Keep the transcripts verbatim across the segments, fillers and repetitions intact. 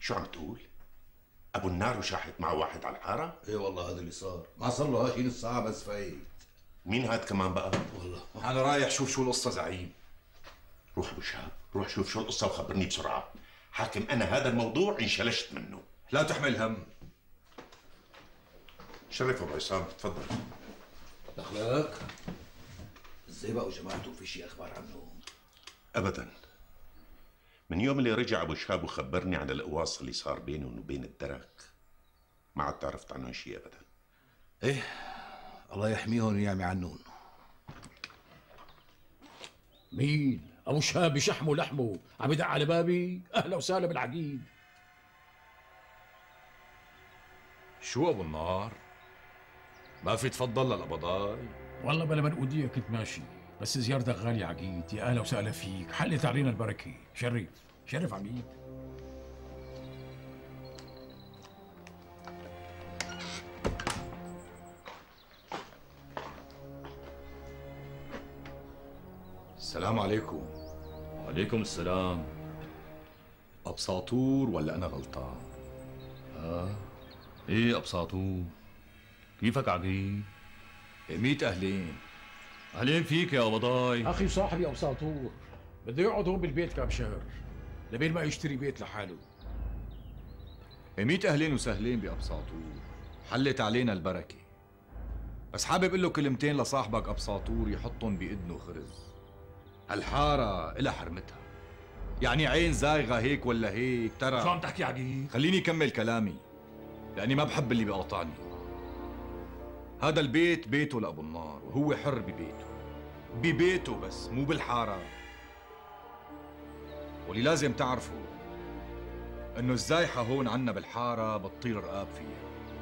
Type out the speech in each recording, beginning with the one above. شو عم تقول؟ ابو النار وشاحت مع واحد على الحاره؟ ايه والله هذا اللي صار، ما صار له شي نص ساعه بس فايت. مين هاد كمان بقى؟ والله انا رايح شوف شو القصه زعيم. روح ابو شهاب، روح شوف شو القصه وخبرني بسرعه. حاكم انا هذا الموضوع انشلشت منه. لا تحمل هم. شرف ابو عصام، تفضل. دخلك؟ الزيبق وجماعته في شي اخبار عنهم؟ ابدا. من يوم اللي رجع ابو شهاب وخبرني عن القواص اللي صار بينهم وبين الدرك ما عاد تعرفت عنهم شيء ابدا. ايه الله يحميهم ويعمي عنهم. مين؟ ابو شهاب بشحمه لحمه عم يدق على بابي؟ اهلا وسهلا بالعقيد. شو ابو النار؟ ما في تفضل للابضاي؟ والله بلا منقودية كنت ماشي بس زيارتك غالية عقيد. يا اهلا وسهلا فيك، حلت علينا البركة. شرف شرف عميد. السلام عليكم. وعليكم السلام. أبساطور ولا أنا غلطان؟ آه إيه أبساطور. كيفك عقيد؟ ميت أهلين. أهلين فيك يا بضاي. أخي صاحبي أبساطور بده يقعد هون بالبيت كم شهر لبين ما يشتري بيت لحاله. ميت أهلين وسهلين بأبساطور، حلت علينا البركة. بس حابب أقول له كلمتين لصاحبك أبساطور يحطهم بإذنه خرز. الحارة إلها حرمتها، يعني عين زايغة هيك ولا هيك ترى. شو عم تحكي عقيد؟ خليني أكمل كلامي لأني ما بحب اللي بيقاطعني. هذا البيت بيته لأبو النار وهو حر ببيته، ببيته بس مو بالحارة. واللي لازم تعرفه إنه الزايحة هون عنا بالحارة بتطير رقاب فيها.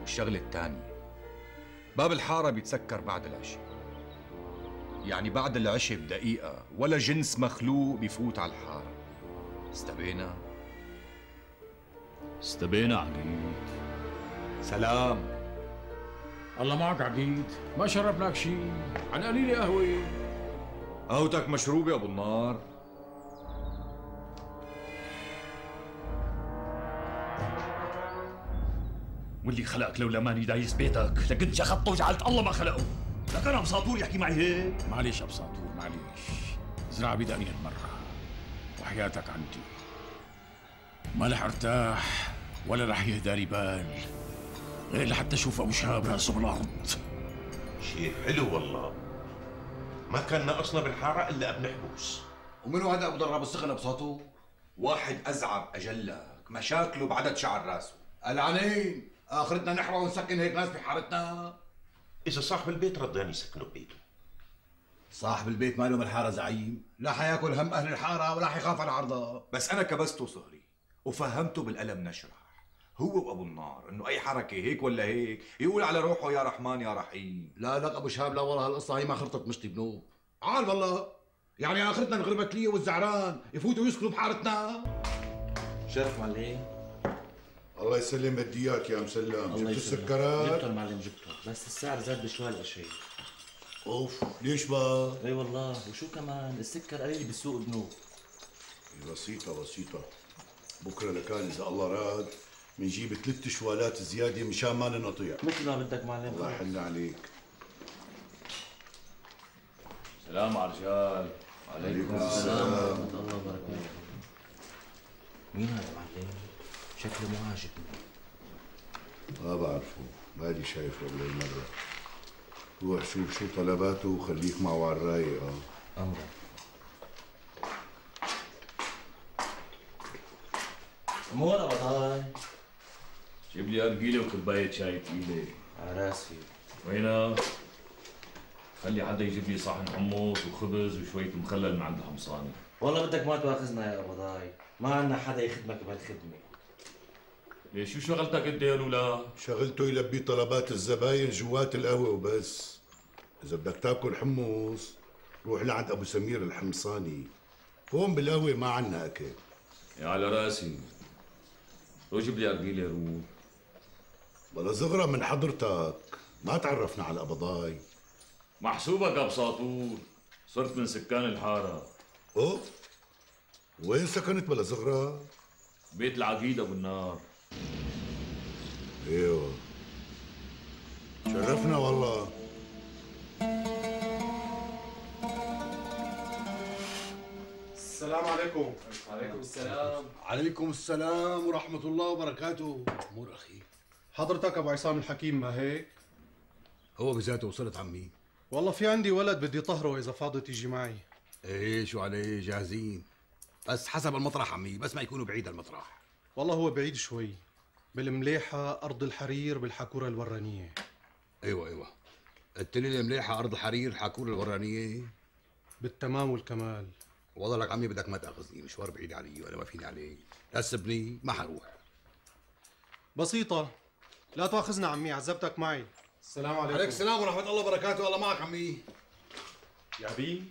والشغلة الثانية باب الحارة بيتسكر بعد العشاء، يعني بعد العشاء بدقيقة ولا جنس مخلوق بيفوت على الحارة. استبينا؟ استبينا عقيد. سلام. الله معك عقيد، ما شربناك شيء، عن قليلة قهوة. قهوتك مشروبة أبو النار. واللي خلقك لولا ماني دايس بيتك لكنت شخطته وجعلت الله ما خلقه. لك أنا أبساطور يحكي معي هيك؟ معلش أبساطور معلش، زرع بدقني هالمرة وحياتك عندي. ما رح أرتاح ولا رح يهدالي بال غير لحتى اشوف ابو شهاب راسه بالارض. شيء حلو والله. ما كان ناقصنا بالحاره الا ابن حبوس. ومنو هذا ابو ضراب السخن ابساطور؟ واحد ازعب اجلك، مشاكله بعدد شعر راسه. العنين، اخرتنا نحرق ونسكن هيك ناس بحارتنا. اذا صاحب البيت رضيان يسكنوا ببيته. صاحب البيت ماله بالحاره زعيم، لا حياكل هم اهل الحاره ولا حيخاف على عرضه. بس انا كبسته صهري وفهمته بالقلم نشره. هو وابو النار انه اي حركه هيك ولا هيك يقول على روحه يا رحمن يا رحيم. لا لك ابو شهاب، لا والله هالقصه هي ما خرطت مشتي بنوب. عال والله يعني اخرتنا نغربك ليه والزعران يفوتوا ويسكنوا بحارتنا. شرف معلم. الله يسلم بدي اياك يا مسلم. جبتوا السكرات؟ جبتهم معلم جبتهم، بس السعر زاد بشوال هالشيء. اوف ليش بقى؟ اي والله وشو كمان السكر قليل بالسوق بنوب. بسيطه بسيطه. بكره لكان اذا الله راد منجيب ثلاث شوالات زياده مشان ما نطيع. مثل ما بدك معلم. الله يحل عليك. سلام على الرجال. وعليكم السلام ورحمه الله وبركاته. مين هذا معلم؟ شكله مو عاجبني. ما بعرفه، مالي شايفه قبل هالمره. روح شوف شو طلباته وخليك معه على الرايق. اه امرك. مو انا بطاي. جيب لي أرجيلة وكوباية شاي تقيلة على راسي. وينك؟ قال لي عدى يجيب لي صحن حمص وخبز وشويه مخلل من عند الحمصاني. والله بدك ما تواخذنا يا ابو ضاي، ما عندنا حدا يخدمك بهالخدمه. ليش شو شغلتك انت يا لولا؟ شغلته يلبي طلبات الزباين جوات القهوه وبس. اذا بدك تاكل حمص روح لعند ابو سمير الحمصاني، هون بالقهوه ما عندنا اكل. يا على راسي، روح جيب لي ارجيله روح. بلا زغره من حضرتك، ما تعرفنا على ابو ضاي. محسوبك ابو ساطور، صرت من سكان الحاره. اوه، وين سكنت بلا زغره؟ بيت العقيد ابو النار. ايوه، شرفنا والله. السلام عليكم. وعليكم السلام. عليكم السلام ورحمة الله وبركاته. أمور أخي. حضرتك أبو عصام الحكيم ما هيك؟ هو بذاته وصلت عمي. والله في عندي ولد بدي طهره إذا فاضي تيجي معي. إيه شو عليه، جاهزين. بس حسب المطرح عمي، بس ما يكونوا بعيد المطرح. والله هو بعيد شوي، بالمليحة أرض الحرير بالحكورة الورانية. أيوه أيوه. قلت لي المليحة أرض الحرير الحكورة الورانية؟ بالتمام والكمال. والله لك عمي بدك ما تاخذني، مشوار بعيد علي وانا ما فيني عليه، لا تسبني ما حروح. بسيطة، لا تواخذنا عمي، عذبتك معي. السلام عليكم. عليك السلام ورحمة الله وبركاته، الله معك عمي. يا بي،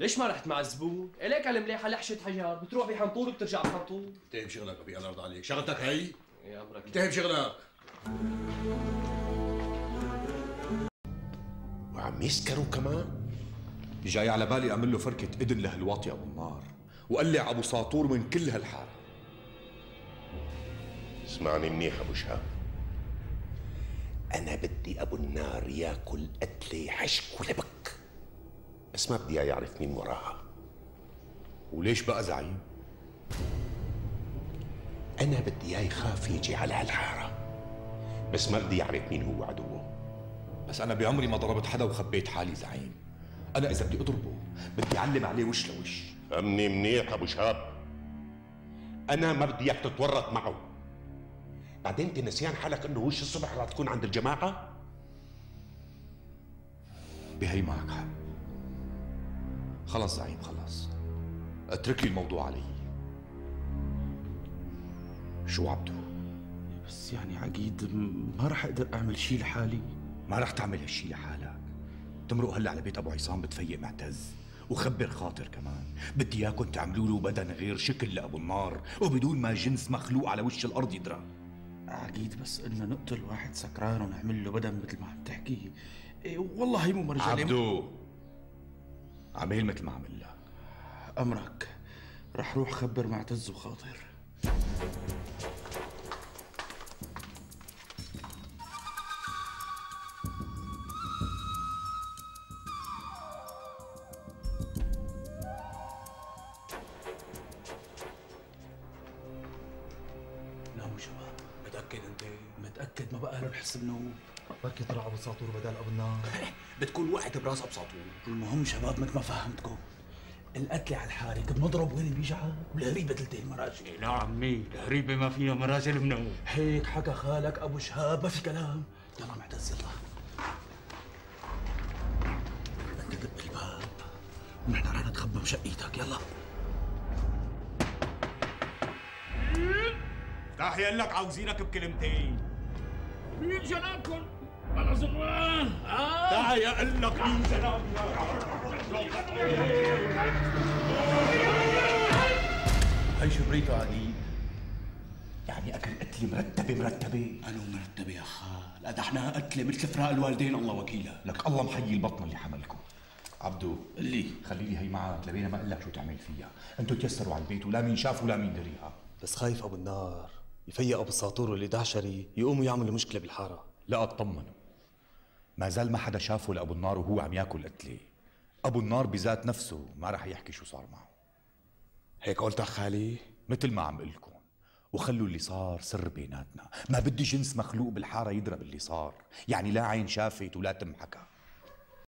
ليش ما رحت مع الزبون؟ إليك على المليحة لحشة حجر، بتروح بحنطور وبترجع بحنطور. انتهي بشغلك ابي، الله يرضى عليك، شغلتك هي؟ يا امرك. انتهي بشغلك. وعم يسكروا كمان؟ جاي على بالي اعمل له فركه اذن لهالواطي ابو النار، وقلع ابو ساطور من كل هالحاره. اسمعني منيح ابو شهاب، انا بدي ابو النار ياكل قتله حشك ولبك، بس ما بدي اياه يعرف مين وراها. وليش بقى زعيم؟ انا بدي اياه يخاف يجي على هالحاره، بس ما بدي يعرف مين هو عدوه. بس انا بعمري ما ضربت حدا وخبيت حالي زعيم. أنا إذا بدي أضربه بدي أعلم عليه وش لوش. أمني منيح أبو شهاب، أنا ما بدي إياك تتورط معه. بعدين أنت نسيان حالك إنه وش الصبح رح تكون عند الجماعة؟ بهي معك حق. خلص زعيم خلص، اترك لي الموضوع علي. شو عبده؟ بس يعني عقيد ما رح أقدر أعمل شي لحالي. ما رح تعمل هالشي لحالك، تمرق هلا على بيت ابو عصام بتفيق معتز وخبر خاطر كمان، بدي اياكم تعملوا له بدن غير شكل لابو النار وبدون ما جنس مخلوق على وش الارض يدرى. عقيد بس قلنا نقتل واحد سكران ونعمل له بدن مثل ما عم تحكي، إيه والله هي مو مرجع. عبدو، عميل مثل ما عم اقول لك. امرك، رح روح خبر معتز وخاطر. بركي طلع ابو ساطور بدل ابو النار. بتكون واحد براس ابو ساطور. المهم شباب مثل ما فهمتكم، القتله على الحارك بنضرب وين بيجعل، والهريبه ثلثي المراجل. لا عمي، الهريبه ما فيها مراجل منو. هيك حكى خالك ابو شهاب، ما في كلام. يلا معتز يلا. بدك تدق الباب ونحن رح نتخبى بشقيتك. يلا. راح يقول لك عاوزينك بكلمتين. مين جنابكم؟ بلا زغران. آه. تعي أقول لك مين جنابكم. هي شبريتو عقيد، يعني أكل قتلة مرتبة مرتبة. أنا مرتبة يا خال، أدحناها قتلة مثل فراق الوالدين الله وكيلها. لك الله محيي البطن اللي حملكم. عبدو اللي خلي لي هي معك لبين ما أقول لك شو تعمل فيها. أنتم تيسروا على البيت ولا مين شاف ولا مين دريها. بس خايف أبو النار يفيق ابو ساطور والدعشري يقوموا يعملوا مشكله بالحاره. لا اطمنوا، ما زال ما حدا شافه لابو النار وهو عم ياكل قتله. ابو النار بذات نفسه ما راح يحكي شو صار معه. هيك قلت خالي مثل ما عم قلكم، وخلوا اللي صار سر بيناتنا. ما بدي جنس مخلوق بالحاره يضرب اللي صار، يعني لا عين شافت ولا تم حكى.